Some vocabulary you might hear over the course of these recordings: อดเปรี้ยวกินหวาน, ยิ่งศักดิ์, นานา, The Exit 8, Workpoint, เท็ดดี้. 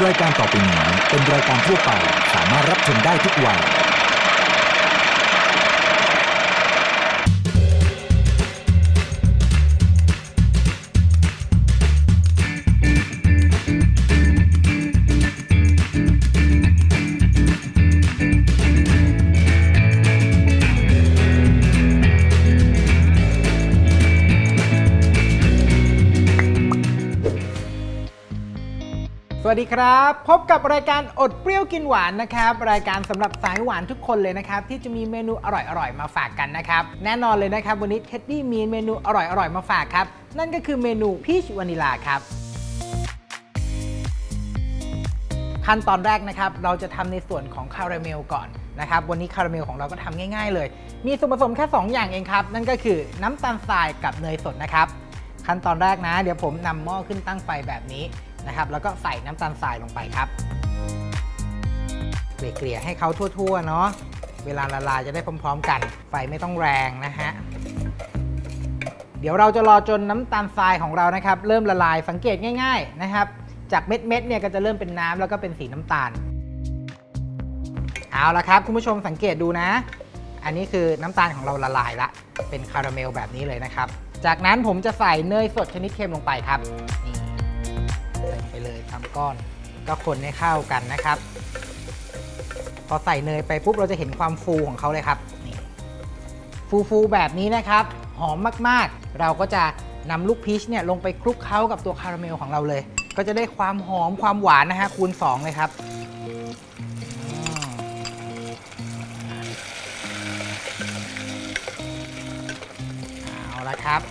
รายการต่อไปนี้เป็นรายการทั่วไปสามารถรับชมได้ทุกวัยสวัสดีครับพบกับรายการอดเปรี้ยวกินหวานนะครับรายการสำหรับสายหวานทุกคนเลยนะครับที่จะมีเมนูอร่อยๆมาฝากกันนะครับแน่นอนเลยนะครับวันนี้เท็ดดี้มีเมนูอร่อยๆมาฝากครับนั่นก็คือเมนูพีชวานิลาครับขั้นตอนแรกนะครับเราจะทำในส่วนของคาราเมลก่อนนะครับวันนี้คาราเมลของเราก็ทำง่ายๆเลยมีส่วนผสมแค่2อย่างเองครับนั่นก็คือน้ำตาลทรายกับเนยสดนะครับขั้นตอนแรกนะเดี๋ยวผมนำหม้อขึ้นตั้งไฟแบบนี้นะครับแล้วก็ใส่น้ำตาลทรายลงไปครับเกลี่ยให้เขาทั่วๆเนาะเวลาละลายจะได้พร้อมๆกันไฟไม่ต้องแรงนะฮะเดี๋ยวเราจะรอจนน้ำตาลทรายของเรานะครับเริ่มละลายสังเกตง่ายๆนะครับจากเม็ดๆเนี่ยก็จะเริ่มเป็นน้ำแล้วก็เป็นสีน้ำตาลเอาละครับคุณผู้ชมสังเกตดูนะอันนี้คือน้ำตาลของเราละลายละเป็นคาราเมลแบบนี้เลยนะครับจากนั้นผมจะใส่เนยสดชนิดเค็มลงไปครับไปเลยทำก้อนก็คนให้เข้ากันนะครับพอใส่เนยไปปุ๊บเราจะเห็นความฟูของเขาเลยครับนี่ฟูแบบนี้นะครับหอมมากๆเราก็จะนำลูกพีชเนี่ยลงไปคลุกเคล้ากับตัวคาราเมลของเราเลยก็จะได้ความหอมความหวานนะฮะคูณ2เลยครับเอาละครับ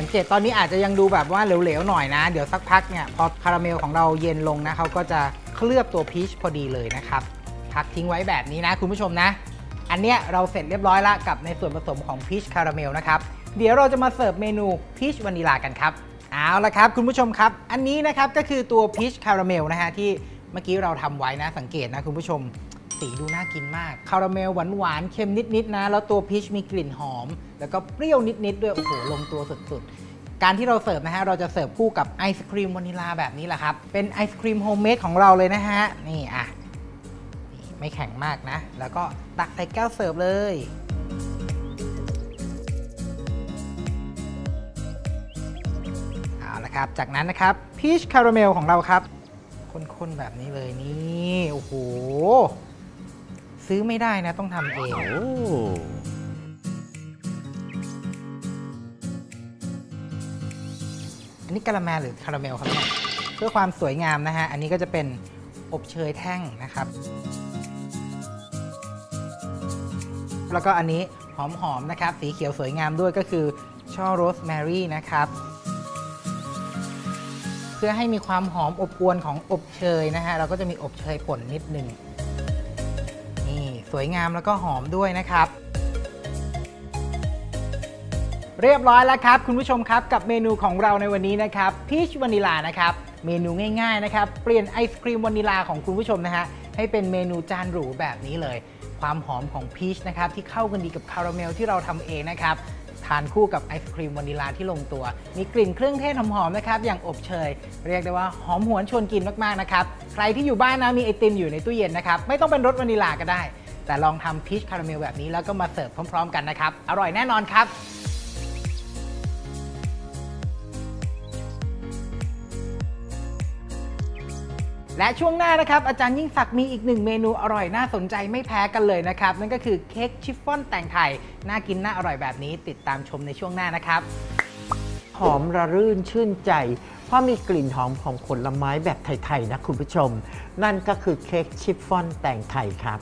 สังเกตตอนนี้อาจจะยังดูแบบว่าเหลวๆหน่อยนะเดี๋ยวสักพักเนี่ยพอคาราเมลของเราเย็นลงนะเขาก็จะเคลือบตัวพีชพอดีเลยนะครับพักทิ้งไว้แบบนี้นะคุณผู้ชมนะอันเนี้ยเราเสร็จเรียบร้อยละกับในส่วนผสมของพีชคาราเมลนะครับเดี๋ยวเราจะมาเสิร์ฟเมนูพีชวานิลากันครับเอาละครับคุณผู้ชมครับอันนี้นะครับก็คือตัวพีชคาราเมลนะฮะที่เมื่อกี้เราทำไว้นะสังเกตนะคุณผู้ชมสีดูน่ากินมากคาราเมลหวานๆเค็มนิดๆนะแล้วตัวพีชมีกลิ่นหอมแล้วก็เปรี้ยวนิดๆด้วยโอ้โหลงตัวสุดๆการที่เราเสิร์ฟนะฮะเราจะเสิร์ฟคู่กับไอศครีมวานิลาแบบนี้แหละครับเป็นไอศครีมโฮมเมดของเราเลยนะฮะนี่อ่ะไม่แข็งมากนะแล้วก็ตักใส่แก้วเสิร์ฟเลยเอาละครับจากนั้นนะครับพีชคาราเมลของเราครับข้นๆแบบนี้เลยนี่โอ้โหซื้อไม่ได้นะต้องทำเองอันนี้กะละแมหรือคาราเมลครับเพื่อความสวยงามนะฮะอันนี้ก็จะเป็นอบเชยแท่งนะครับแล้วก็อันนี้หอมๆนะครับสีเขียวสวยงามด้วยก็คือช่อโรสแมรี่นะครับเพื่อให้มีความหอมอบอวลของอบเชยนะฮะเราก็จะมีอบเชยป่นนิดนึงสวยงามแล้วก็หอมด้วยนะครับเรียบร้อยแล้วครับคุณผู้ชมครับกับเมนูของเราในวันนี้นะครับพีชวานิลานะครับเมนูง่ายๆนะครับเปลี่ยนไอศครีมวานิลาของคุณผู้ชมนะฮะให้เป็นเมนูจานหรูแบบนี้เลยความหอมของพีชนะครับที่เข้ากันดีกับคาราเมลที่เราทำเองนะครับทานคู่กับไอศครีมวานิลาที่ลงตัวมีกลิ่นเครื่องเทศหอมๆนะครับอย่างอบเชยเรียกได้ว่าหอมหวนชวนกินมากๆนะครับใครที่อยู่บ้านนะมีไอติมอยู่ในตู้เย็นนะครับไม่ต้องเป็นรสวานิลาก็ได้แต่ลองทำพีชคาราเมลแบบนี้แล้วก็มาเสิร์ฟพร้อมๆกันนะครับอร่อยแน่นอนครับและช่วงหน้านะครับอาจารย์ยิ่งศักดิ์มีอีกหนึ่งเมนูอร่อยน่าสนใจไม่แพ้กันเลยนะครับนั่นก็คือเค้กชิฟฟ่อนแต่งไทยน่ากินน่าอร่อยแบบนี้ติดตามชมในช่วงหน้านะครับหอมระรื่นชื่นใจเพราะมีกลิ่นหอมของผลไม้แบบไทยๆนะคุณผู้ชมนั่นก็คือเค้กชิฟฟ่อนแต่งไทยครับ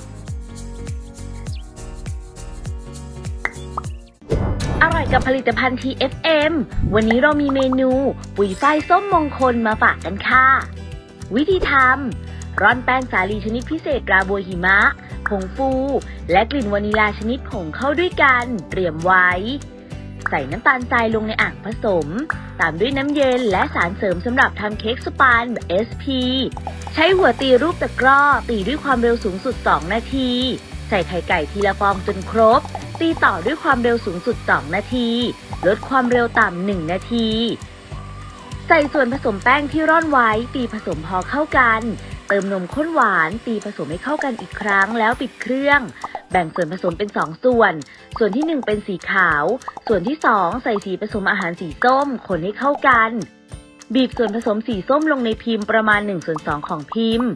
อร่อยกับผลิตภัณฑ์ TFM วันนี้เรามีเมนูปุ๋ยฝ้ายส้มมงคลมาฝากกันค่ะวิธีทำร่อนแป้งสาลีชนิดพิเศษราบัวหิมะผงฟูและกลิ่นวานิลาชนิดผงเข้าด้วยกันเตรียมไว้ใส่น้ำตาลทรายลงในอ่างผสมตามด้วยน้ำเย็นและสารเสริมสำหรับทำเค้กสปาน SP ใช้หัวตีรูปตะกร้อตีด้วยความเร็วสูงสุด2นาทีใส่ไข่ไก่ทีละฟองจนครบตีต่อด้วยความเร็วสูงสุด2นาทีลดความเร็วต่ำ1นาที ใส่ส่วนผสมแป้งที่ร่อนไว้ตีผสมพอเข้ากันเติมนมข้นหวานตีผสมให้เข้ากันอีกครั้งแล้วปิดเครื่องแบ่งส่วนผสมเป็น2ส่วนที่1เป็นสีขาวส่วนที่2ใส่สีผสมอาหารสีส้มคนให้เข้ากันบีบส่วนผสมสีส้มลงในพิมพ์ประมาณ1/2ของพิมพ์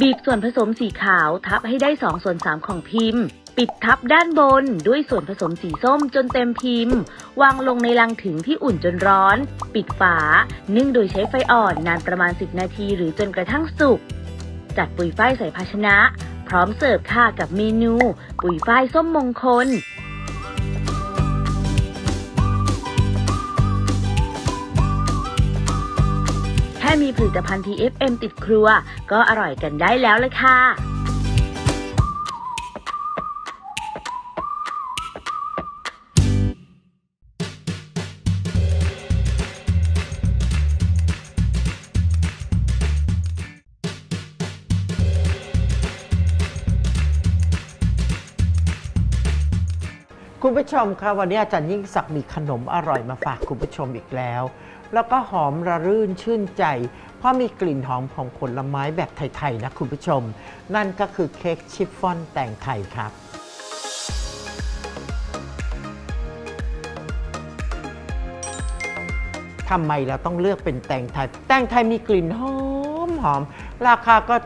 บีบส่วนผสมสีขาวทับให้ได้2/3ของพิมพ์ปิดทับด้านบนด้วยส่วนผสมสีส้มจนเต็มพิมพ์วางลงในลังถึงที่อุ่นจนร้อนปิดฝานึ่งโดยใช้ไฟอ่อนนานประมาณ10นาทีหรือจนกระทั่งสุกจัดปุ๋ยฝ้ายใส่ภาชนะพร้อมเสิร์ฟค่ะกับเมนูปุ๋ยฝ้ายส้มมงคลแค่มีผลิตภัณฑ์ TFM ติดครัวก็อร่อยกันได้แล้วเลยค่ะคุณผู้ชมคะวันนี้อาจารย์ยิ่งศักดิ์มีขนมอร่อยมาฝากคุณผู้ชมอีกแล้วก็หอมระรื่นชื่นใจเพราะมีกลิ่นหอมของผลไม้แบบไทยๆนะคุณผู้ชมนั่นก็คือเค้กชิฟฟ่อนแต่งไทยครับทำไมเราต้องเลือกเป็นแต่งไทยมีกลิ่นหอมราคาก็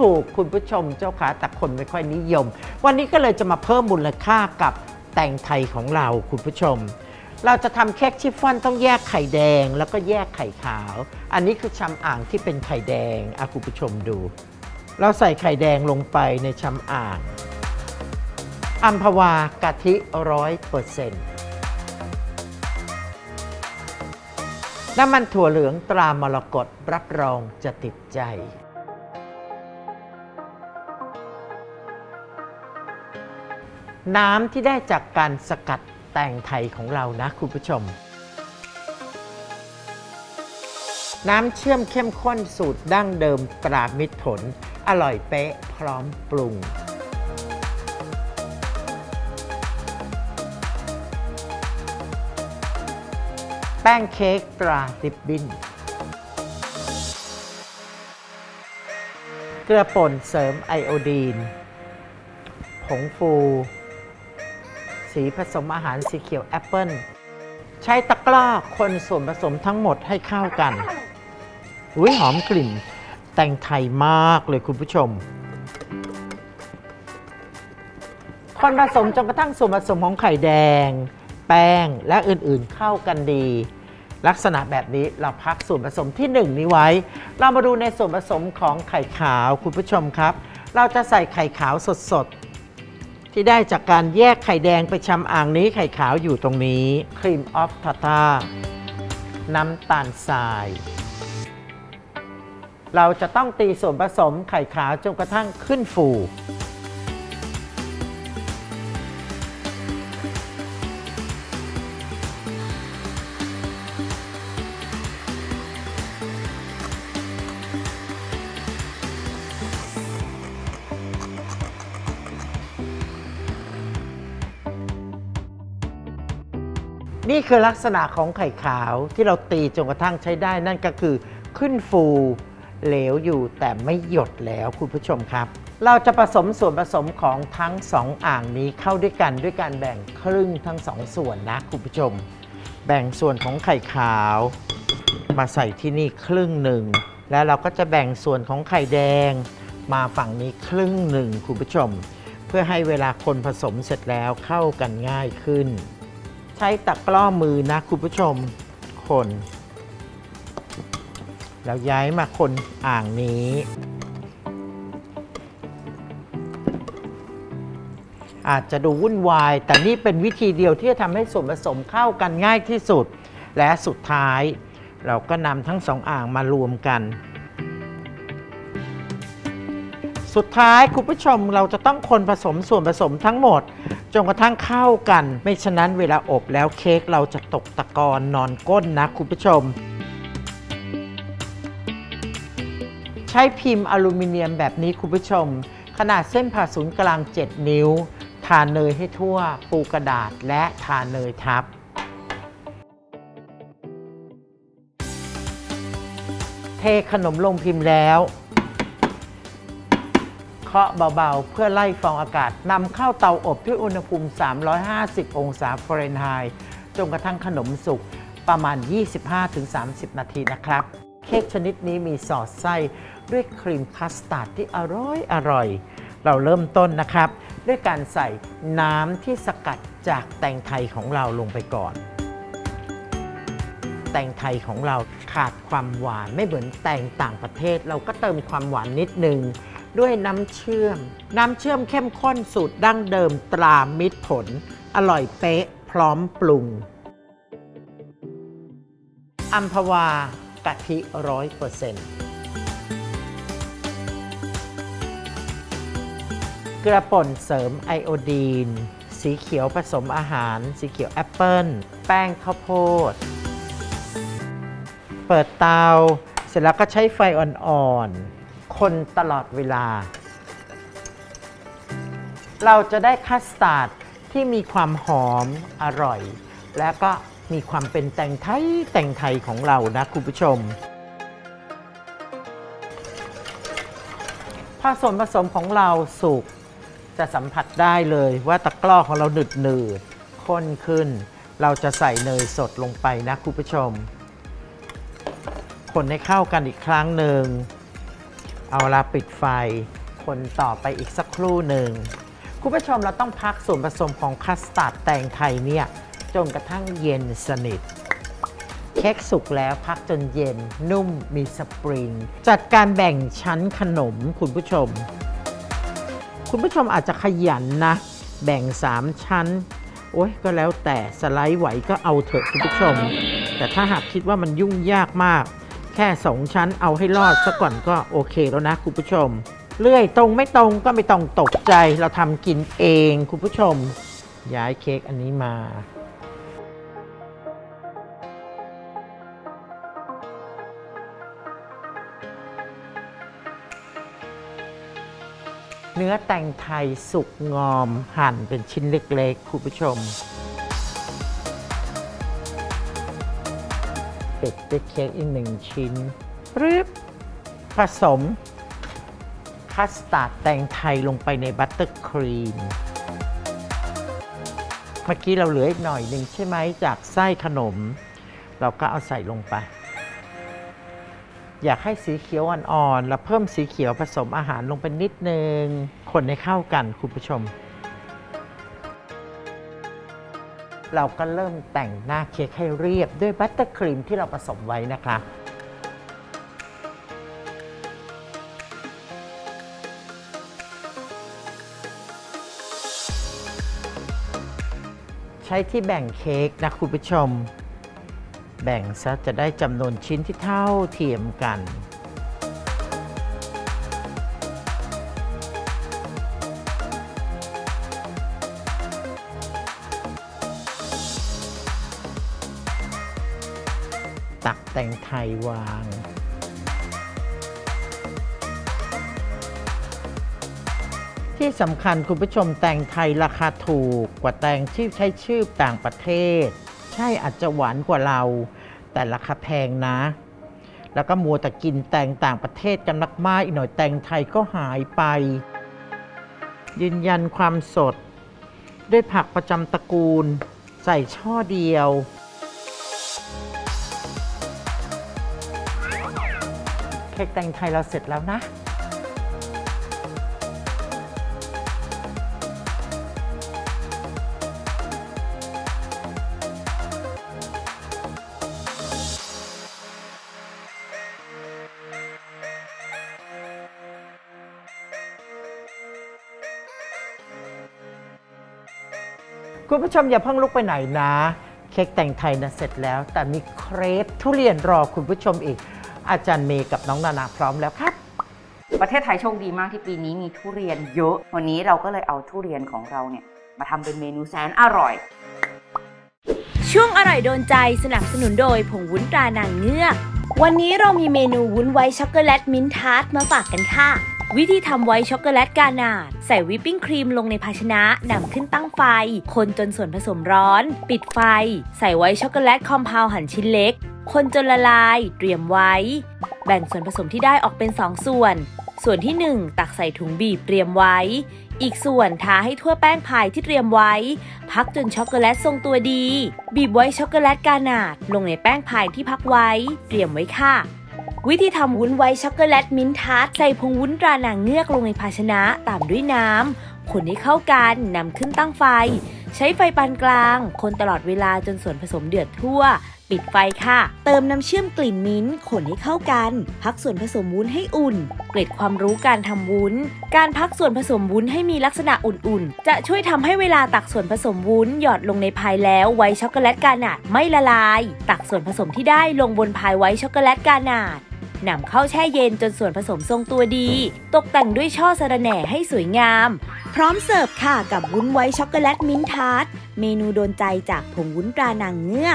ถูกคุณผู้ชมเจ้าขาแต่คนไม่ค่อยนิยมวันนี้ก็เลยจะมาเพิ่มมูลค่ากับแตงไทยของเราคุณผู้ชมเราจะทำเค้กชิฟฟ่อนต้องแยกไข่แดงแล้วก็แยกไข่ขาวอันนี้คือชำอ่างที่เป็นไข่แดงคุณผู้ชมดูเราใส่ไข่แดงลงไปในชำอ่างอัมพวากะทิ 100% น้ำมันถั่วเหลืองตรามรกตรับรองจะติดใจน้ำที่ได้จากการสกัดแตงไทยของเรานะคุณผู้ชมน้ำเชื่อมเข้มข้นสูตรดั้งเดิมตรามิตรผลอร่อยเป๊ะพร้อมปรุงแป้งเค้กตราริบบิ้นเกลือป่นเสริมไอโอดีนผงฟูสีผสมอาหารสีเขียวแอปเปิ้ลใช้ตะกร้าคนส่วนผสมทั้งหมดให้เข้ากันหอมกลิ่นแตงไทยมากเลยคุณผู้ชมคนผสมจนกระทั่งส่วนผสมของไข่แดงแป้งและอื่นๆเข้ากันดีลักษณะแบบนี้เราพักส่วนผสมที่1นี้ไว้เรามาดูในส่วนผสมของไข่ขาวคุณผู้ชมครับเราจะใส่ไข่ขาวสดๆที่ได้จากการแยกไข่แดงไปชำอ่างนี้ไข่ขาวอยู่ตรงนี้ครีมออฟทาต้าน้ำตาลทรายเราจะต้องตีส่วนผสมไข่ขาวจนกระทั่งขึ้นฟูนี่คือลักษณะของไข่ขาวที่เราตีจนกระทั่งใช้ได้นั่นก็คือขึ้นฟูเหลวอยู่แต่ไม่หยดแล้วคุณผู้ชมครับเราจะผสมส่วนผสมของทั้ง2อ่างนี้เข้าด้วยกันด้วยการแบ่งครึ่งทั้ง2ส่วนนะคุณผู้ชมแบ่งส่วนของไข่ขาวมาใส่ที่นี่ครึ่งหนึ่งแล้วเราก็จะแบ่งส่วนของไข่แดงมาฝั่งนี้ครึ่งหนึ่งคุณผู้ชมเพื่อให้เวลาคนผสมเสร็จแล้วเข้ากันง่ายขึ้นใช้ตะกร้อมือนะคุณผู้ชมคนแล้วย้ายมาคนอ่างนี้อาจจะดูวุ่นวายแต่นี่เป็นวิธีเดียวที่จะทำให้ส่วนผสมเข้ากันง่ายที่สุดและสุดท้ายเราก็นำทั้งสองอ่างมารวมกันสุดท้ายคุณผู้ชมเราจะต้องคนผสมส่วนผสมทั้งหมดจนกระทั่งเข้ากันไม่ฉะนั้นเวลาอบแล้วเค้กเราจะตกตะกอนนอนก้นนะคุณผู้ชมใช้พิมพ์อลูมิเนียมแบบนี้คุณผู้ชมขนาดเส้นผ่าศูนย์กลาง7นิ้วทาเนยให้ทั่วปูกระดาษและทาเนยทับ ขนมลงพิมพ์แล้วเคาะเบาๆเพื่อไล่ฟองอากาศนำเข้าเตาอบด้วยอุณหภูมิ350องศาฟาเรนไฮต์จนกระทั่งขนมสุกประมาณ 25-30 นาทีนะครับเค้กชนิดนี้มีสอดไส้ด้วยครีมคัสตาร์ดที่อร่อยเราเริ่มต้นนะครับด้วยการใส่น้ำที่สกัดจากแตงไทยของเราลงไปก่อนแตงไทยของเราขาดความหวานไม่เหมือนแตงต่างประเทศเราก็เติมความหวานนิดนึงด้วยน้ำเชื่อมเข้มข้นสูตรดั้งเดิมตรามิตรผลอร่อยเป๊ะพร้อมปรุงอัมพวากะทิ 100% เกลือป่นเสริมไอโอดีนสีเขียวผสมอาหารสีเขียวแอปเปิ้ลแป้งข้าวโพดเปิดเตาเสร็จแล้วก็ใช้ไฟอ่อนๆคนตลอดเวลาเราจะได้คัสตาร์ดที่มีความหอมอร่อยและก็มีความเป็นแตงไทยของเรานะคุณผู้ชมพอส่วนผสมของเราสุกจะสัมผัสได้เลยว่าตะกร้อของเราหนืดข้นขึ้นเราจะใส่เนยสดลงไปนะคุณผู้ชมคนให้เข้ากันอีกครั้งหนึ่งเอาละปิดไฟคนต่อไปอีกสักครู่หนึ่งคุณผู้ชมเราต้องพักส่วนผสมของคัสตาร์ดแตงไทยเนี่ยจนกระทั่งเย็นสนิทเค้กสุกแล้วพักจนเย็นนุ่มมีสปริงจัดการแบ่งชั้นขนมคุณผู้ชมอาจจะขยันนะแบ่ง3ชั้นโอ๊ยก็แล้วแต่สไลด์ไหวก็เอาเถอะคุณผู้ชมแต่ถ้าหากคิดว่ามันยุ่งยากมากแค่2ชั้นเอาให้รอดซะก่อนก็โอเคแล้วนะคุณผู้ชมเลื่อยตรงไม่ตรงก็ไม่ต้องตกใจเราทำกินเองคุณผู้ชมย้ายเค้กอันนี้มาเนื้อแตงไทยสุกงอมหั่นเป็นชิ้นเล็กๆคุณผู้ชมปิดด้วยเค้กอีก1ชิ้นรึบผสมคัสตาร์ดแตงไทยลงไปในบัตเตอร์ครีมเมื่อกี้เราเหลืออีกหน่อยหนึ่งใช่ไหมจากไส้ขนมเราก็เอาใส่ลงไปอยากให้สีเขียวอ่อนๆแล้วเพิ่มสีเขียวผสมอาหารลงไปนิดนึงคนให้เข้ากันคุณผู้ชมเราก็เริ่มแต่งหน้าเค้กให้เรียบด้วยบัตเตอร์ครีมที่เราผสมไว้นะคะใช้ที่แบ่งเค้กนะคุณผู้ชมแบ่งซะจะได้จำนวนชิ้นที่เท่าเทียมกันตักแตงไทยวางที่สำคัญคุณผู้ชมแตงไทยราคาถูกกว่าแตงที่ใช้ชื่อต่างประเทศใช่อาจจะหวานกว่าเราแต่ราคาแพงนะแล้วก็มัวแต่กินแตงต่างประเทศกันมากๆอีกหน่อยแตงไทยก็หายไปยืนยันความสดด้วยผักประจำตระกูลใส่ช่อเดียวเค้กแตงไทยเราเสร็จแล้วนะคุณผู้ชมอย่าเพิ่งลุกไปไหนนะเค้กแต่งไทยนะเสร็จแล้วแต่มีเครปทุเรียนรอคุณผู้ชมอีกอาจารย์เมย์กับน้องนานาพร้อมแล้วครับประเทศไทยโชคดีมากที่ปีนี้มีทุเรียนเยอะวันนี้เราก็เลยเอาทุเรียนของเราเนี่ยมาทำเป็นเมนูแสนอร่อยช่วงอร่อยโดนใจสนับสนุนโดยผงวุ้นตรานางเงือกวันนี้เรามีเมนูวุ้นไวท์ช็อกโกแลตมิ้นท์ทาร์ตมาฝากกันค่ะวิธีทำไวท์ช็อกโกแลตกานาดใส่วิปปิ้งครีมลงในภาชนะนำขึ้นตั้งไฟคนจนส่วนผสมร้อนปิดไฟใส่ไวท์ช็อกโกแลตคอมเพลว์หั่นชิ้นเล็กคนจนละลายเตรียมไว้ แบ่งส่วนผสมที่ได้ออกเป็น2ส่วนที่1ตักใส่ถุงบีบเตรียมไว้อีกส่วนทาให้ทั่วแป้งพายที่เตรียมไว้พักจนช็อกโกแลตทรงตัวดีบีบไว้ช็อกโกแลตกานาดลงในแป้งพายที่พักไว้เตรียมไว้ค่ะวิธีทำวุ้นไว้ช็อกโกแลตมิ้นท์ทาร์ตใส่ผงวุ้นตรานางเงือกลงในภาชนะตามด้วยน้ำคนให้เข้ากันนำขึ้นตั้งไฟใช้ไฟปานกลางคนตลอดเวลาจนส่วนผสมเดือดทั่วปิดไฟค่ะเติมน้ำเชื่อมกลิ่นมิ้นท์คนให้เข้ากันพักส่วนผสมวุ้นให้อุ่นเกร็ดความรู้การทำวุ้นการพักส่วนผสมวุ้นให้มีลักษณะอุ่นๆจะช่วยทำให้เวลาตักส่วนผสมวุ้นหยอดลงในพายแล้วไว้ช็อกโกแลตกานาดไม่ละลายตักส่วนผสมที่ได้ลงบนพายไว้ช็อกโกแลตกานาดนำเข้าแช่เย็นจนส่วนผสมทรงตัวดีตกแต่งด้วยช่อสะระแหน่ให้สวยงามพร้อมเสิร์ฟค่ะกับวุ้นไว้ช็อกโกแลตมิ้นท์ทาร์ตเมนูโดนใจจากผงวุ้นตรานางเงือ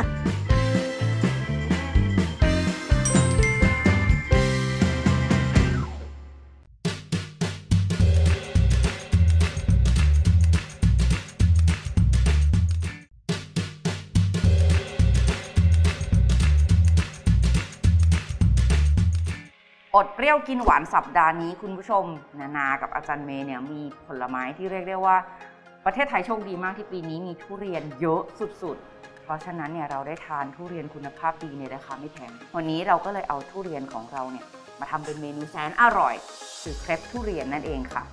กอดเปรี้ยวกินหวานสัปดาห์นี้คุณผู้ชมนานากับอาจารย์เมย์เนี่ยมีผลไม้ที่เรียกได้ว่าประเทศไทยโชคดีมากที่ปีนี้มีทุเรียนเยอะสุดๆเพราะฉะนั้นเนี่ยเราได้ทานทุเรียนคุณภาพดีในราคาไม่แพงวันนี้เราก็เลยเอาทุเรียนของเราเนี่ยมาทำเป็นเมนูแสนอร่อยคือเครปทุเรียนนั่นเองค่ะ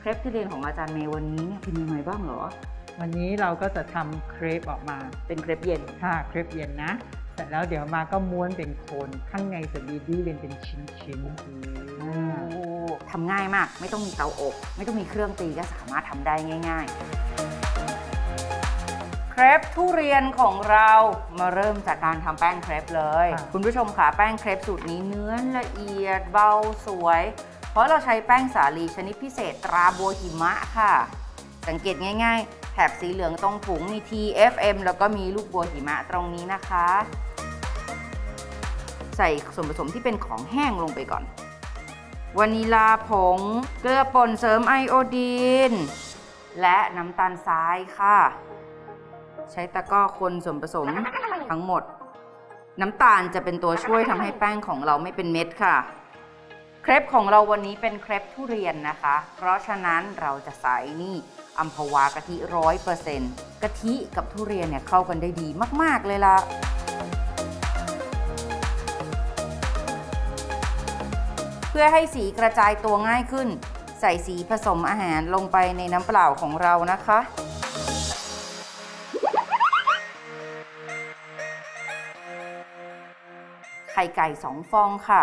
เครปทุเรียนของอาจารย์เมย์วันนี้เนี่ยเป็นยังไงบ้างเหรอวันนี้เราก็จะทำเครปออกมาเป็นเครปเย็นค่ะเครปเย็นนะแต่แล้วเดี๋ยวมาก็ม้วนเป็นโคนข้างในจะมีทุเรียนเป็นชิ้นๆทำง่ายมากไม่ต้องมีเตาอบไม่ต้องมีเครื่องตีก็สามารถทำได้ง่ายๆเครปทุเรียนของเรามาเริ่มจากการทำแป้งเครปเลยคุณผู้ชมค่ะแป้งเครปสูตรนี้เนื้อละเอียดเบาสวยเพราะเราใช้แป้งสาลีชนิดพิเศษตราบัวหิมะค่ะสังเกตง่ายๆแถบสีเหลืองตรงถุงมี TFM แล้วก็มีลูกบัวหิมะตรงนี้นะคะใส่ส่วนผสมที่เป็นของแห้งลงไปก่อนวานิลาผงเกลือป่นเสริมไอโอดีนและน้ำตาลทรายค่ะใช้ตะกร้อคนส่วนผสมทั้งหมดน้ำตาลจะเป็นตัวช่วยทำให้แป้งของเราไม่เป็นเม็ดค่ะเครปของเราวันนี้เป็นเครปทุเรียนนะคะเพราะฉะนั้นเราจะใส่นี่อัมพวากะทิ 100% กะทิกับทุเรียนเนี่ยเข้ากันได้ดีมากๆเลยล่ะเพื่อให้สีกระจายตัวง่ายขึ้นใส่สีผสมอาหารลงไปในน้ำเปล่าของเรานะคะไข่ไก่2ฟองค่ะ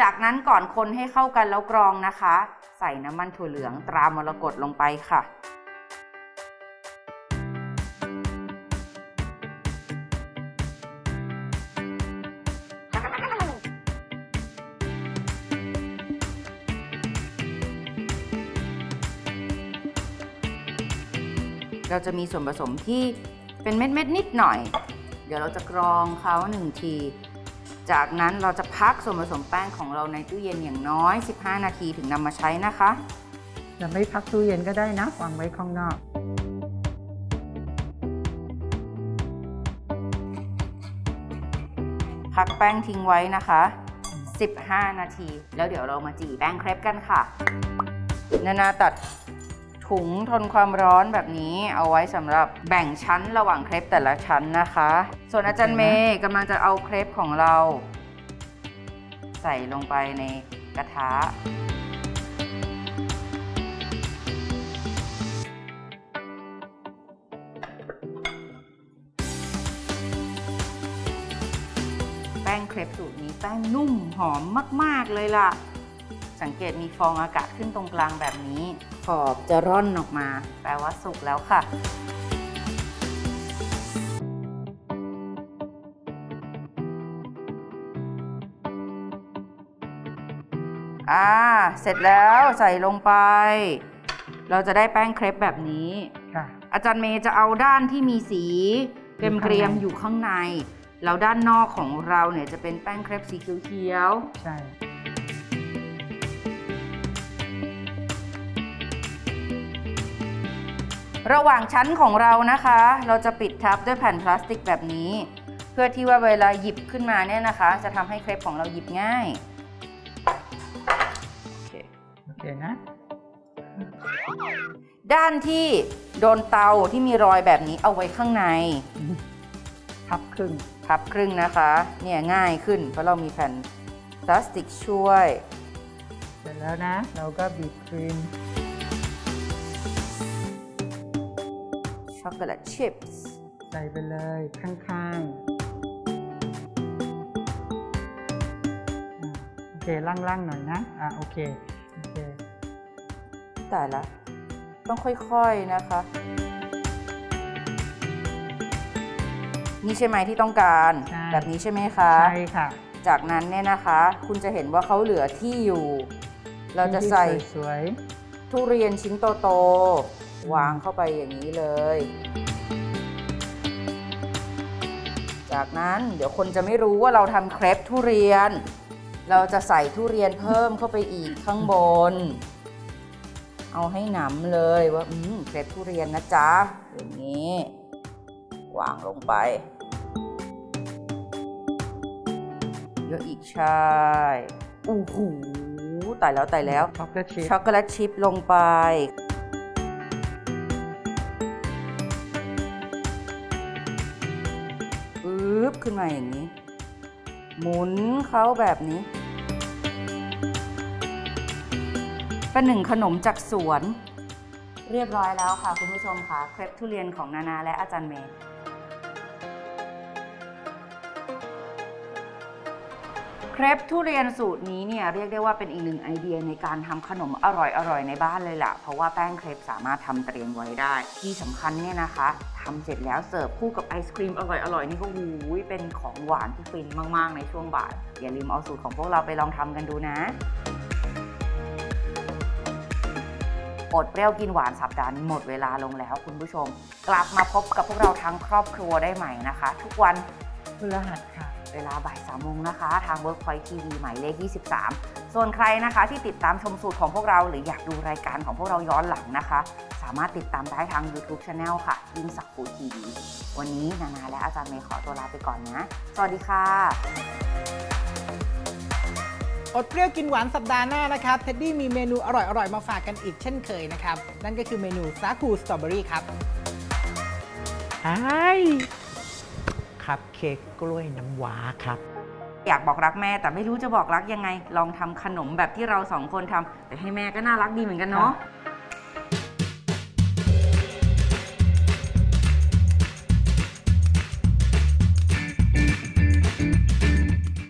จากนั้นก่อนคนให้เข้ากันแล้วกรองนะคะใส่น้ำมันถั่วเหลืองตรามรกตลงไปค่ะเราจะมีส่วนผสมที่เป็นเม็ดๆนิดหน่อยเดี๋ยวเราจะกรองเขา1ทีจากนั้นเราจะพักส่วนผสมแป้งของเราในตู้เย็นอย่างน้อย15นาทีถึงนำมาใช้นะคะจะไม่พักตู้เย็นก็ได้นะวางไว้ข้างนอกพักแป้งทิ้งไว้นะคะ15นาทีแล้วเดี๋ยวเรามาจี่แป้งเครปกันค่ะนานาตัดถุงทนความร้อนแบบนี้เอาไว้สำหรับแบ่งชั้นระหว่างเครปแต่ละชั้นนะคะส่วนอาจารย์เมย์กำลังจะเอาเครปของเราใส่ลงไปในกระทะแป้งเครปสูตรนี้แป้งนุ่มหอมมากๆเลยล่ะสังเกตมีฟองอากาศขึ้นตรงกลางแบบนี้ขอบจะร่อนออกมาแปลว่าสุกแล้วค่ะเสร็จแล้วใส่ลงไปเราจะได้แป้งเครปแบบนี้อาจารย์เมย์จะเอาด้านที่มีสีเกรียมๆอยู่ข้างในแล้วด้านนอกของเราเนี่ยจะเป็นแป้งเครปสีเขียวๆใช่ระหว่างชั้นของเรานะคะเราจะปิดทับด้วยแผ่นพลาสติกแบบนี้เพื่อที่ว่าเวลาหยิบขึ้นมาเนี่ยนะคะจะทำให้เครปของเราหยิบง่าย ดี๋ยวนะด้านที่โดนเตาที่มีรอยแบบนี้เอาไว้ข้างในพับครึ่งนะคะเนี่ยง่ายขึ้นเพราะเรามีแผ่นพลาสติกช่วยเสร็จแล้วนะเราก็บีบครีมช็อกโกแลตชิพส์ใส่ไปเลยข้างๆโอเคล่างๆหน่อยนะโอเคแต่ละต้องค่อยๆนะคะนี่ใช่ไหมที่ต้องการแบบนี้ใช่ไหมคะใช่ค่ะจากนั้นเนี่ยนะคะคุณจะเห็นว่าเขาเหลือที่อยู่เราจะใส่สวยๆทุเรียนชิ้นโตๆวางเข้าไปอย่างนี้เลยจากนั้นเดี๋ยวคนจะไม่รู้ว่าเราทำเครปทุเรียนเราจะใส่ทุเรียนเพิ่มเข้าไปอีกข้างบนเอาให้หนำเลยว่าเครปทุเรียนนะจ๊ะอย่างนี้วางลงไปเยอะอีกใช่อู้หูตายแล้วช็อกโกแลตชิพลงไปปึ๊บขึ้นมาอย่างนี้หมุนเขาแบบนี้เป็นหนึ่งขนมจากสวนเรียบร้อยแล้วค่ะคุณผู้ชมค่ะเครปทุเรียนของนานาและอาจารย์เมย์เครปทุเรียนสูตรนี้เนี่ยเรียกได้ว่าเป็นอีกหนึ่งไอเดียในการทำขนมอร่อยๆในบ้านเลยล่ะเพราะว่าแป้งเครปสามารถทำเตรียมไว้ได้ที่สำคัญเนี่ยนะคะทำเสร็จแล้วเสิร์ฟคู่กับไอศกรีมอร่อยๆนี่ก็หูยเป็นของหวานที่ฟินมากๆในช่วงบ่ายอย่าลืมเอาสูตรของพวกเราไปลองทำกันดูนะอดเปรี้ยวกินหวานสัปดาห์นี้หมดเวลาลงแล้วคุณผู้ชมกลับมาพบกับพวกเราทั้งครอบครัวได้ใหม่นะคะทุกวันพฤหัสค่ะเวลาบ่าย3 โมงนะคะทาง Workpoint TV หมายเลข23ส่วนใครนะคะที่ติดตามชมสูตรของพวกเราหรืออยากดูรายการของพวกเราย้อนหลังนะคะสามารถติดตามได้ทาง YouTube Channel ค่ะยิ่งศักดิ์ฟูดทีวีวันนี้นานาและอาจารย์เมย์ขอตัวลาไปก่อนนะสวัสดีค่ะอดเปรี้ยวกินหวานสัปดาห์หน้านะครับเท็ดดี้มีเมนูอร่อยๆมาฝากกันอีกเช่นเคยนะครับนั่นก็คือเมนูซาคูสตรอเบอรี่ครับคัพเค้กกล้วยน้ำว้าครับอยากบอกรักแม่แต่ไม่รู้จะบอกรักยังไงลองทำขนมแบบที่เรา2 คนทำแต่ให้แม่ก็น่ารักดีเหมือนกันเนาะ